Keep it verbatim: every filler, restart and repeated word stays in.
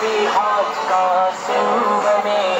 भी आज का सिंह में।